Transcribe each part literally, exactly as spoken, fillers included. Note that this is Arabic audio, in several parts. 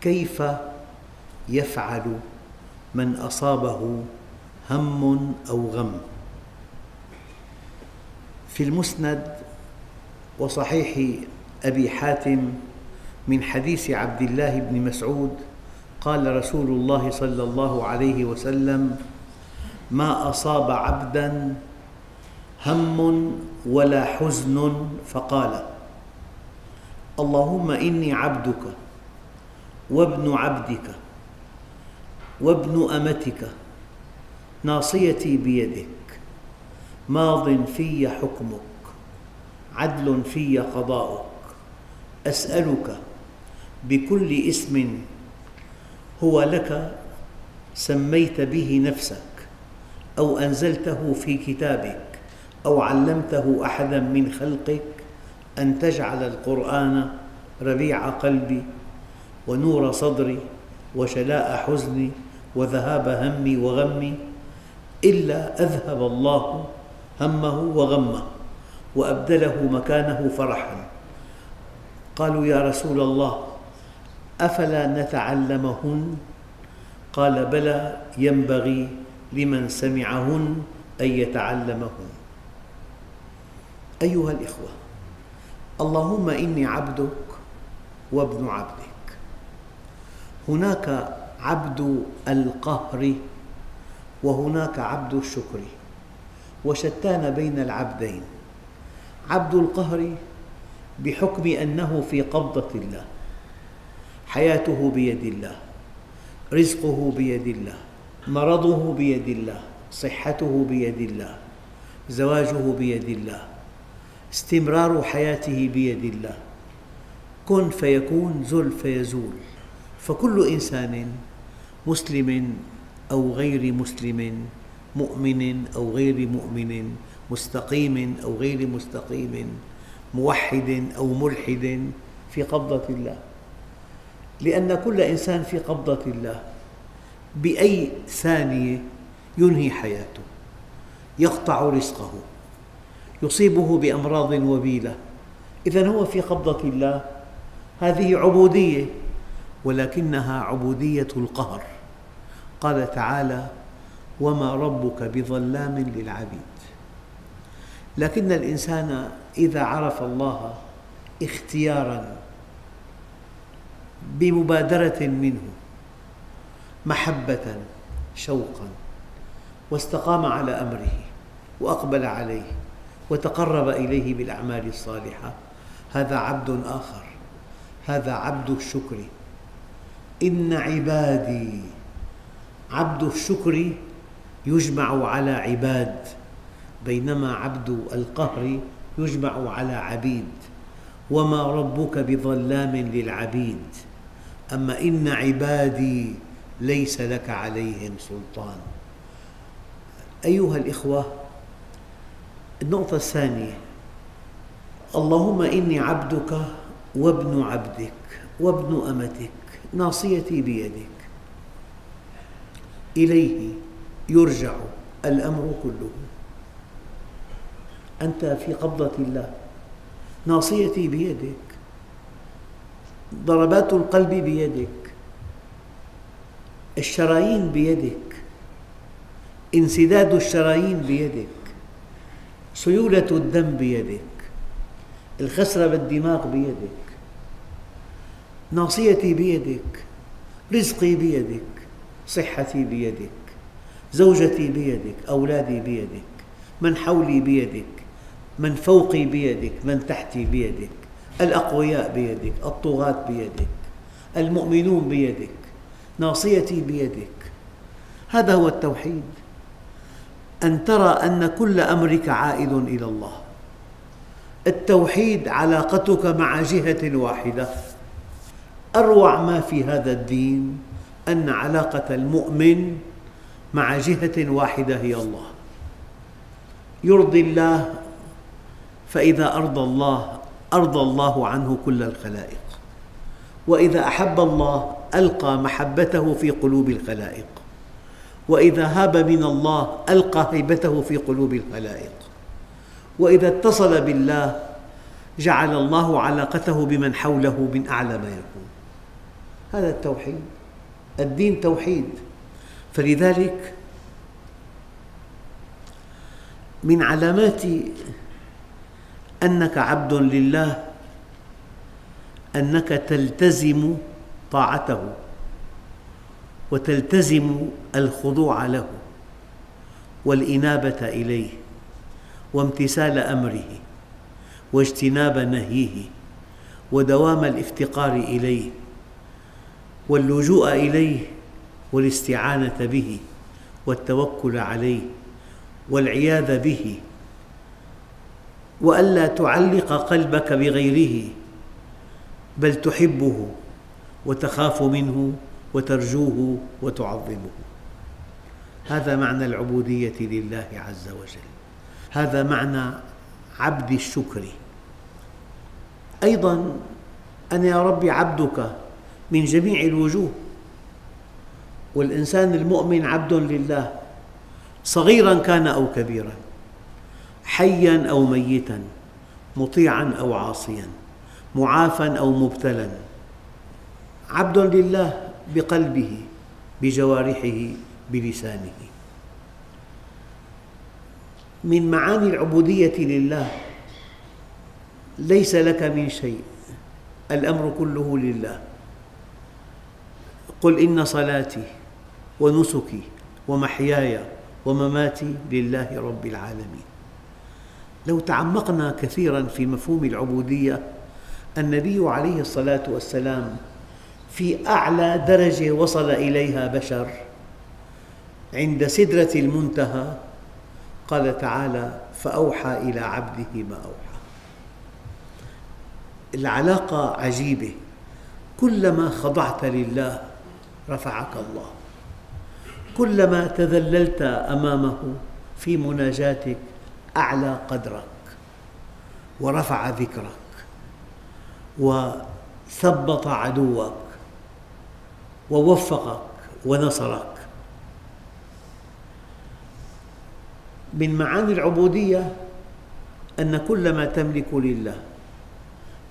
كيف يفعل من أصابه هم أو غم؟ في المسند وصحيح أبي حاتم من حديث عبد الله بن مسعود قال رسول الله صلى الله عليه وسلم: ما أصاب عبداً هم ولا حزن فقال: اللهم إني عبدك وابن عبدك وابن أمتك، ناصيتي بيدك، ماض في حكمك، عدل في قضاؤك، أسألك بكل اسم هو لك سميت به نفسك أو أنزلته في كتابك أو علمته أحداً من خلقك أن تجعل القرآن ربيع قلبي ونور صدري وشلاء حزني وذهاب همي وغمي، إلا أذهب الله همه وغمه وأبدله مكانه فرحاً. قالوا: يا رسول الله، أفلا نتعلمهن؟ قال: بلى، ينبغي لمن سمعهن أن يتعلمهن. أيها الأخوة، اللهم إني عبدك وابن عبدك. هناك عبد القهر وهناك عبد الشكر، وشتان بين العبدين. عبد القهر بحكم أنه في قبضة الله، حياته بيد الله، رزقه بيد الله، مرضه بيد الله، صحته بيد الله، زواجه بيد الله، استمرار حياته بيد الله، كن فيكون، زل فيزول. فكل إنسان مسلم أو غير مسلم، مؤمن أو غير مؤمن، مستقيم أو غير مستقيم، موحد أو ملحد، في قبضة الله، لأن كل إنسان في قبضة الله، بأي ثانية ينهي حياته، يقطع رزقه، يصيبه بأمراض وبيلة، إذاً هو في قبضة الله. هذه عبودية، ولكنها عبودية القهر. قال تعالى: وما ربك بظلام للعبيد. لكن الإنسان إذا عرف الله اختياراً بمبادرة منه، محبة، شوقاً، واستقام على أمره وأقبل عليه وتقرب إليه بالأعمال الصالحة، هذا عبد آخر، هذا عبد الشكر. إن عبادي، عبد الشكر يجمع على عباد، بينما عبد القهر يجمع على عبيد. وما ربك بظلام للعبيد، أما إن عبادي ليس لك عليهم سلطان. أيها الأخوة، النقطة الثانية: اللهم إني عبدك وابن عبدك وابن أمتك، ناصيتي بيدك، إليه يرجع الأمر كله. أنت في قبضة الله، ناصيتي بيدك، ضربات القلب بيدك، الشرايين بيدك، انسداد الشرايين بيدك، سيولة الدم بيدك، الخسرة بالدماغ بيدك، ناصيتي بيدك، رزقي بيدك، صحتي بيدك، زوجتي بيدك، أولادي بيدك، من حولي بيدك، من فوقي بيدك، من تحتي بيدك، الأقوياء بيدك، الطغاة بيدك، المؤمنون بيدك، ناصيتي بيدك. هذا هو التوحيد، أن ترى أن كل أمرك عائد إلى الله. التوحيد علاقتك مع جهة واحدة. أروع ما في هذا الدين أن علاقة المؤمن مع جهة واحدة هي الله. يرضي الله، فإذا أرضى الله أرضى الله عنه كل الخلائق، وإذا أحب الله ألقى محبته في قلوب الخلائق، وإذا هاب من الله ألقى هيبته في قلوب الخلائق، وإذا اتصل بالله جعل الله علاقته بمن حوله من أعلى ما يكون. هذا التوحيد، الدين توحيد. فلذلك من علامات أنك عبد لله أنك تلتزم طاعته وتلتزم الخضوع له والإنابة إليه وامتثال أمره واجتناب نهيه ودوام الافتقار إليه واللجوء إليه والاستعانة به والتوكل عليه والعياذ به، وألا تعلق قلبك بغيره بل تحبه وتخاف منه وترجوه وتعظمه. هذا معنى العبودية لله عز وجل، هذا معنى عبد الشكر. أيضاً أنا يا ربي عبدك من جميع الوجوه، والإنسان المؤمن عبد لله صغيراً كان أو كبيراً، حياً أو ميتاً، مطيعاً أو عاصياً، معافاً أو مبتلاً، عبد لله بقلبه بجوارحه بلسانه. من معاني العبودية لله ليس لك من شيء، الأمر كله لله. قل إن صلاتي ونسكي ومحياي ومماتي لله رب العالمين. لو تعمقنا كثيراً في مفهوم العبودية، النبي عليه الصلاة والسلام في أعلى درجة وصل إليها بشر عند سدرة المنتهى، قال تعالى: فأوحى إلى عبده ما أوحى. العلاقة عجيبة، كلما خضعت لله رفعك الله، كلما تذللت أمامه في مناجاتك أعلى قدرك ورفع ذكرك وثبط عدوك ووفقك ونصرك. من معاني العبودية أن كل ما تملك لله.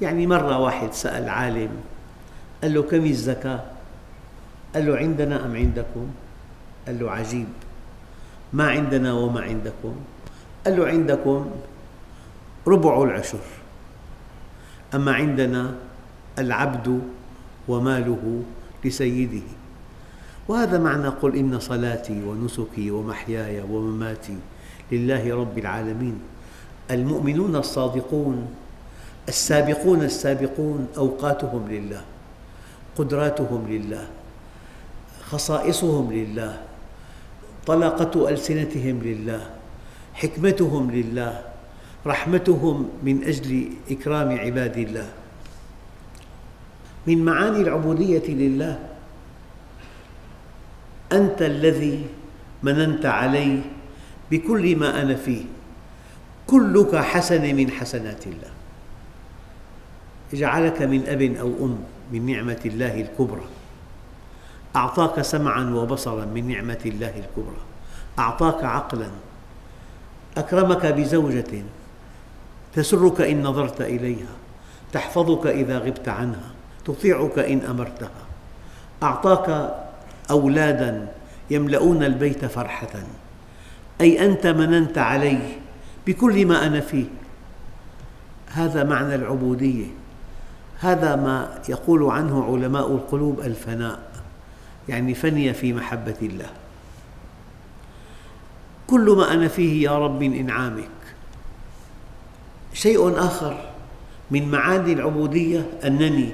يعني مرة واحد سأل عالم، قال له: كم الزكاة؟ قال له: عندنا أم عندكم؟ قال له: عجيب، ما عندنا وما عندكم. قال له: عندكم ربع العشر، أما عندنا العبد وماله لسيده. وهذا معنى قل إن صلاتي ونسكي ومحياي ومماتي لله رب العالمين. المؤمنون الصادقون السابقون السابقون أوقاتهم لله، قدراتهم لله، خصائصهم لله، طلاقة ألسنتهم لله، حكمتهم لله، رحمتهم من أجل إكرام عباد الله. من معاني العبودية لله أنت الذي مننت علي بكل ما أنا فيه، كلك حسنة من حسنات الله. جعلك من أب أو أم من نعمة الله الكبرى، أعطاك سمعاً وبصراً من نعمة الله الكبرى، أعطاك عقلاً، أكرمك بزوجة تسرك إن نظرت إليها، تحفظك إذا غبت عنها، تطيعك إن أمرتها، أعطاك أولادا يملؤون البيت فرحة. أي أنت مننت علي بكل ما أنا فيه. هذا معنى العبودية، هذا ما يقول عنه علماء القلوب الفناء، يعني فني في محبة الله. كل ما أنا فيه يا رب من إنعامك. شيء آخر من معاني العبودية أنني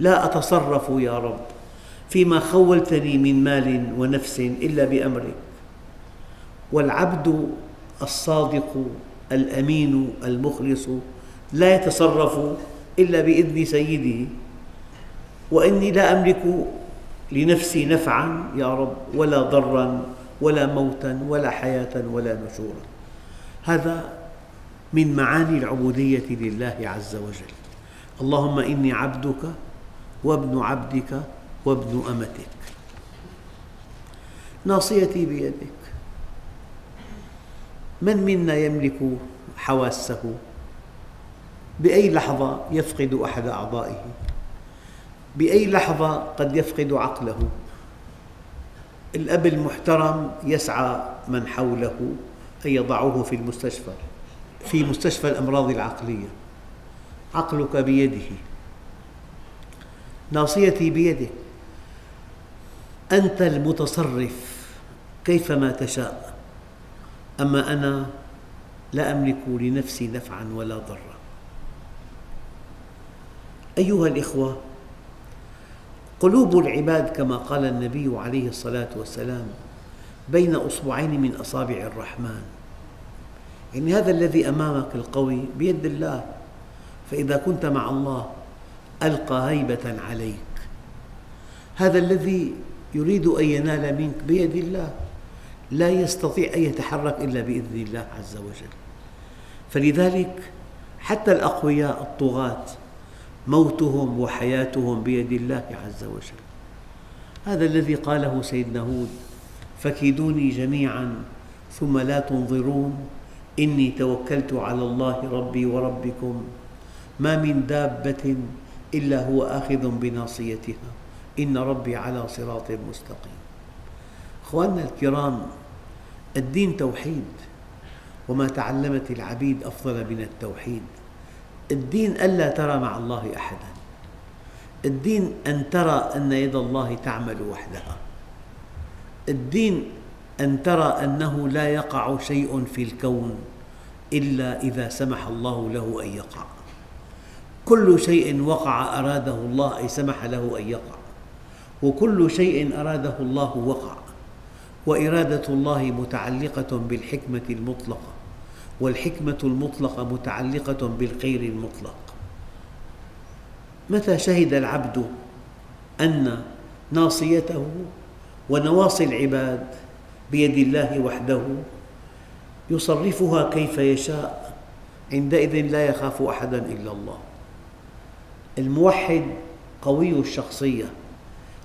لا أتصرف يا رب فيما خولتني من مال ونفس إلا بأمرك. والعبد الصادق الأمين المخلص لا يتصرف إلا بإذن سيده. وإني لا أملك لنفسي نفعاً يا رب ولا ضراً ولا موتاً ولا حياة ولا نشوراً. هذا من معاني العبودية لله عز وجل. اللهم إني عبدك وابن عبدك وابن أمتك، ناصيتي بيدك. من منا يملك حواسه؟ بأي لحظة يفقد أحد أعضائه؟ بأي لحظة قد يفقد عقله. الأب المحترم يسعى من حوله أن يضعوه في المستشفى، في مستشفى الأمراض العقلية. عقلك بيده، ناصيتي بيدك، أنت المتصرف كيفما تشاء، أما أنا لا أملك لنفسي نفعاً ولا ضراً. أيها الإخوة، قلوب العباد كما قال النبي عليه الصلاة والسلام بين أصبعين من أصابع الرحمن، يعني هذا الذي أمامك القوي بيد الله، فإذا كنت مع الله ألقى هيبة عليك. هذا الذي يريد أن ينال منك بيد الله، لا يستطيع أن يتحرك إلا بإذن الله عز وجل. فلذلك حتى الأقوياء الطغاة موتهم وحياتهم بيد الله عز وجل. هذا الذي قاله سيدنا هود: فكيدوني جميعاً ثم لا تنظرون، إني توكلت على الله ربي وربكم، ما من دابة إلا هو آخذ بناصيتها، إن ربي على صراط مستقيم. أخواننا الكرام، الدين توحيد، وما تعلمت العبيد أفضل من التوحيد. الدين ألا ترى مع الله أحداً، الدين أن ترى أن يد الله تعمل وحدها، الدين أن ترى أنه لا يقع شيء في الكون إلا إذا سمح الله له أن يقع، كل شيء وقع أراده الله أي سمح له أن يقع، وكل شيء أراده الله وقع، وإرادة الله متعلقة بالحكمة المطلقة، والحكمة المطلقة متعلقة بالخير المطلق. متى شهد العبد أن ناصيته ونواصي العباد بيد الله وحده يصرفها كيف يشاء، عندئذ لا يخاف أحداً إلا الله. الموحد قوي الشخصية،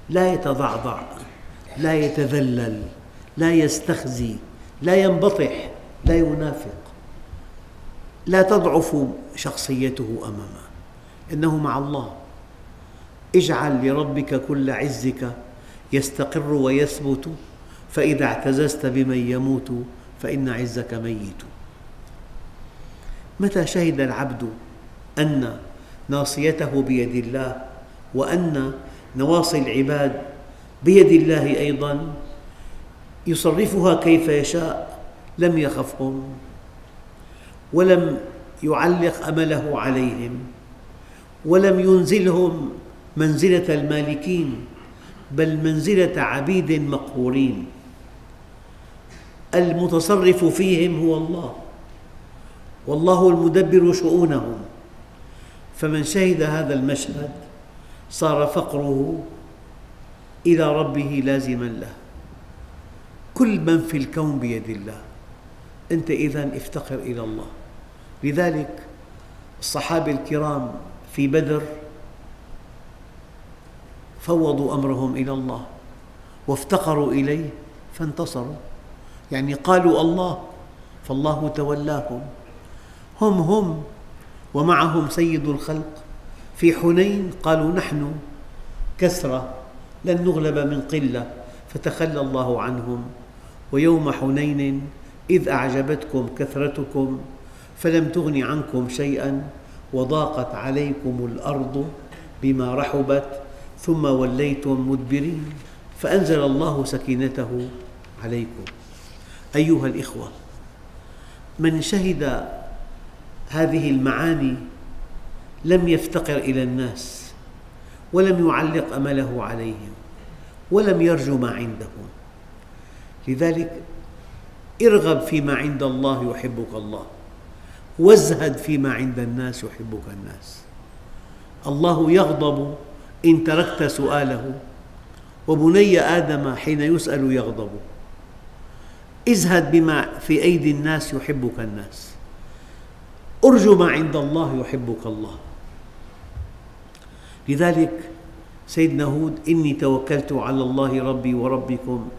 لا يتضعضع، لا يتذلل، لا يستخزي، لا ينبطح، لا ينافق، لا تضعف شخصيته أمامه، إنه مع الله. اجعل لربك كل عزك يستقر ويثبت، فإذا اعتززت بمن يموت فإن عزك ميت. متى شهد العبد أن ناصيته بيد الله وأن نواصي العباد بيد الله أيضاً يصرفها كيف يشاء، لم يخفهم ولم يعلق أمله عليهم، ولم ينزلهم منزلة المالكين، بل منزلة عبيد مقهورين. المتصرف فيهم هو الله، والله المدبر شؤونهم. فمن شهد هذا المشهد صار فقره إلى ربه لازماً له. كل من في الكون بيد الله، أنت إذن افتقر إلى الله. لذلك الصحابة الكرام في بدر فوضوا أمرهم إلى الله وافتقروا إليه فانتصروا، يعني قالوا الله فالله تولاهم. هم هم ومعهم سيد الخلق. في حنين قالوا نحن كثرة لن نغلب من قلة، فتخلى الله عنهم. ويوم حنين إذ أعجبتكم كثرتكم فلم تغن عنكم شيئاً وضاقت عليكم الأرض بما رحبت ثم وليتم مدبرين، فأنزل الله سكينته عليكم. أيها الإخوة، من شهد هذه المعاني لم يفتقر إلى الناس، ولم يعلق أمله عليهم، ولم يرجو ما عندهم. لذلك ارغب فيما عند الله يحبك الله، وازهد فيما عند الناس يحبك الناس. الله يغضب إن تركت سؤاله، وبني آدم حين يسأل يغضب. ازهد بما في أيدي الناس يحبك الناس، أرجو ما عند الله يحبك الله. لذلك سيدنا هود: إني توكلت على الله ربي وربكم،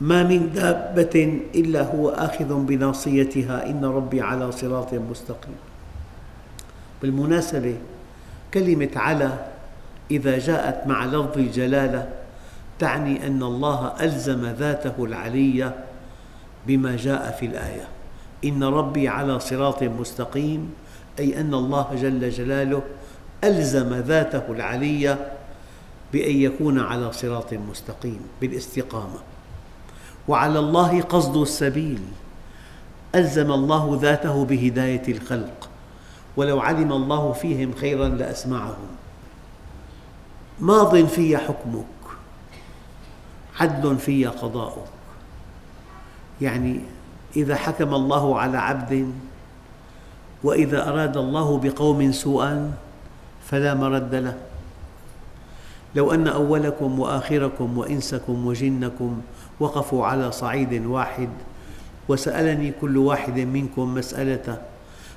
ما من دابة إلا هو آخذ بناصيتها، إن ربي على صراط مستقيم. بالمناسبة، كلمة على إذا جاءت مع لفظ الجلالة تعني أن الله ألزم ذاته العلية بما جاء في الآية، إن ربي على صراط مستقيم، أي أن الله جل جلاله ألزم ذاته العلية بأن يكون على صراط مستقيم بالاستقامة. وعلى الله قصد السبيل، ألزم الله ذاته بهداية الخلق، ولو علم الله فيهم خيراً لأسمعهم. ماضٍ في حكمك، عدل في قضاؤك، يعني إذا حكم الله على عبد وإذا أراد الله بقوم سوءاً فلا مرد له. لو أن أولكم وآخركم وإنسكم وجنكم وقفوا على صعيد واحد وسألني كل واحد منكم مسألته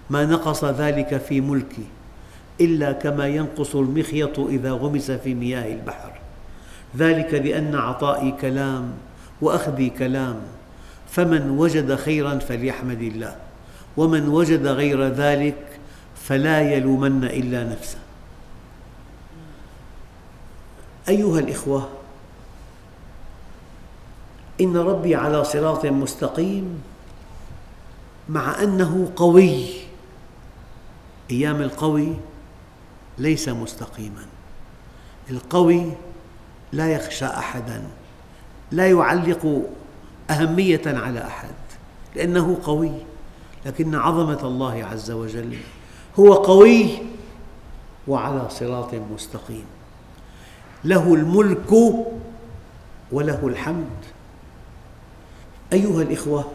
ما نقص ذلك في ملكي إلا كما ينقص المخيط إذا غمس في مياه البحر، ذلك لأن عطائي كلام وأخذي كلام، فمن وجد خيراً فليحمد الله، ومن وجد غير ذلك فلا يلومن إلا نفسه. أيها الإخوة، إن ربي على صراط مستقيم مع أنه قوي، أيام القوي ليس مستقيماً، القوي لا يخشى أحداً، لا يعلق أهمية على أحد لأنه قوي، لكن عظمة الله عز وجل، هو قوي وعلى صراط مستقيم، له الملك وله الحمد. أيها الإخوة،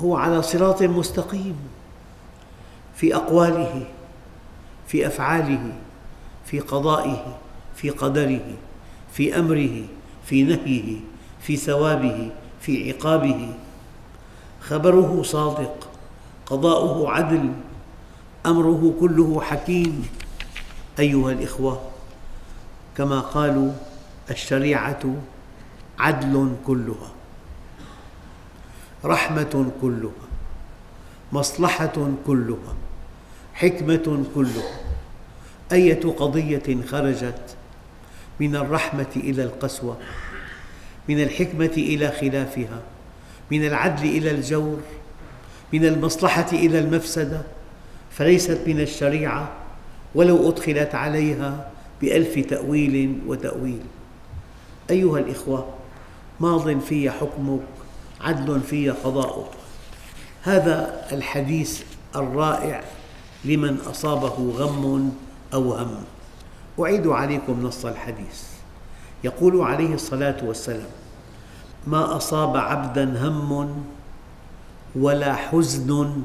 هو على صراط مستقيم في أقواله، في أفعاله، في قضائه، في قدره، في أمره، في نهيه، في ثوابه، في عقابه. خبره صادق، قضاؤه عدل، أمره كله حكيم. أيها الإخوة، كما قالوا الشريعة عدل كلها، رحمة كلها، مصلحة كلها، حكمة كلها. أية قضية خرجت من الرحمة إلى القسوة، من الحكمة إلى خلافها، من العدل إلى الجور، من المصلحة إلى المفسدة، فليست من الشريعة ولو أدخلت عليها بألف تأويل وتأويل. أيها الإخوة، ماضٍ في حكمك، عدل في قضاؤك. هذا الحديث الرائع لمن أصابه غم أو هم. أعيد عليكم نص الحديث، يقول عليه الصلاة والسلام: ما أصاب عبداً هم ولا حزن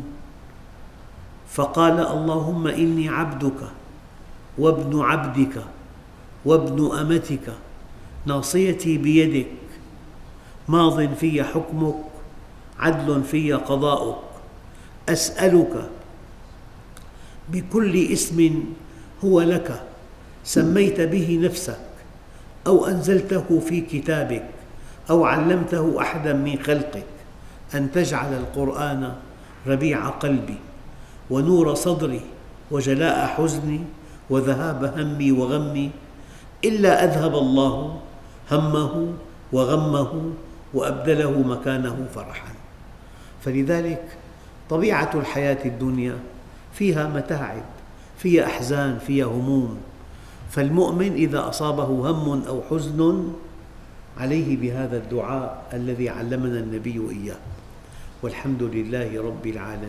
فقال اللهم إني عبدك وابن عبدك وابن أمتك، ناصيتي بيدك، ماضٍ في حكمك، عدل في قضاؤك، أسألك بكل اسم هو لك سميت به نفسك أو أنزلته في كتابك أو علمته أحداً من خلقك أن تجعل القرآن ربيع قلبي ونور صدري وجلاء حزني وذهاب همي وغمي، إلا أذهب الله همه وغمه وأبدله مكانه فرحاً. فلذلك طبيعة الحياة الدنيا فيها متاعب، فيها أحزان، فيها هموم، فالمؤمن إذا أصابه هم أو حزن عليه بهذا الدعاء الذي علمنا النبي إياه، والحمد لله رب العالمين.